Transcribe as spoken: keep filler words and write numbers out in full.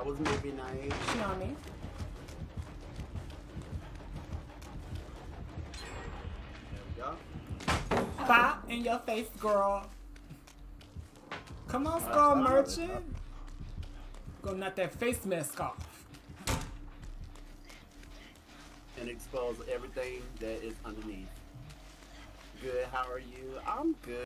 flowers maybe nice. You know what I mean? There we go. Bop in your face, girl. Come on, Skull Merchant. Go knock that face mask off. And expose everything that is underneath. Good, how are you? I'm good.